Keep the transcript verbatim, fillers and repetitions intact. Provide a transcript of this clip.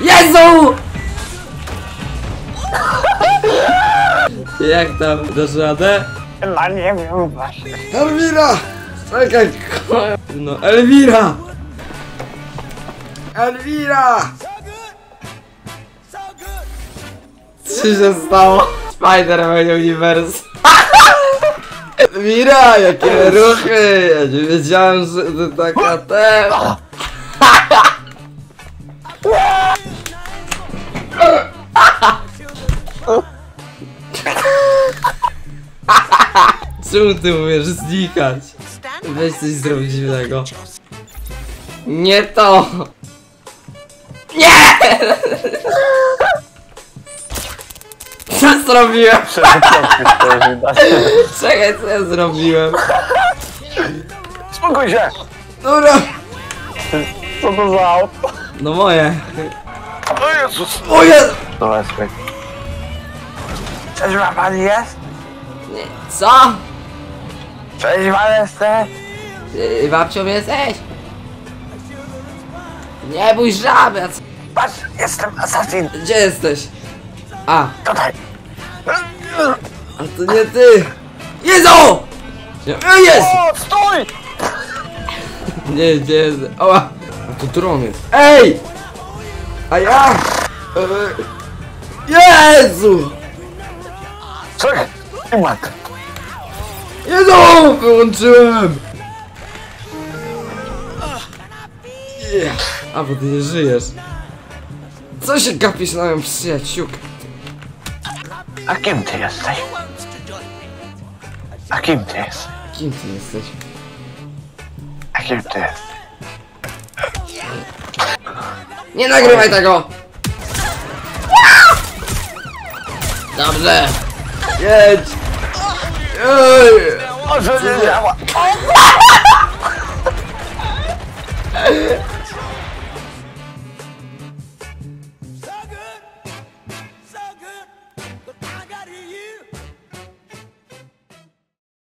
Jezu! Jak tam dasz radę? No nie wiem właśnie. Elwira! Czekaj, no, Elwira! Elwira! Co się stało? Spider-Man Universe. Elwira, jakie ruchy! Ja nie wiedziałem, że to taka te... Czemu ty umiesz znikać? Weź coś zrobić dziwnego. Nie to! Nie! Co zrobiłem? Czekaj, co ja zrobiłem? Spokój się! Dobra! Co to za auto? No moje! O Jezus! O Jezus! Dobra, spokój. Cześć, ma pani jest? Nie. Co? Cześć, ma jesteś? Ty babcią jesteś? Nie bój żaby! Patrz, jestem asasin! Gdzie jesteś? A! Tutaj! A to nie ty! Jezu! Jest! O, stój! Nie, gdzie jest? Oła! A tu dron jest! Ej! A ja! Jezu! Czekaj! Jezu! Wyłączyłem! Yeah. A bo ty nie żyjesz. Co się gapisz na moją przyjaciółkę? A kim ty jesteś? A kim ty jesteś? Kim ty jesteś? A kim ty jesteś? Nie nagrywaj tego! Dobrze! Jedź! Ej! Może nie działa!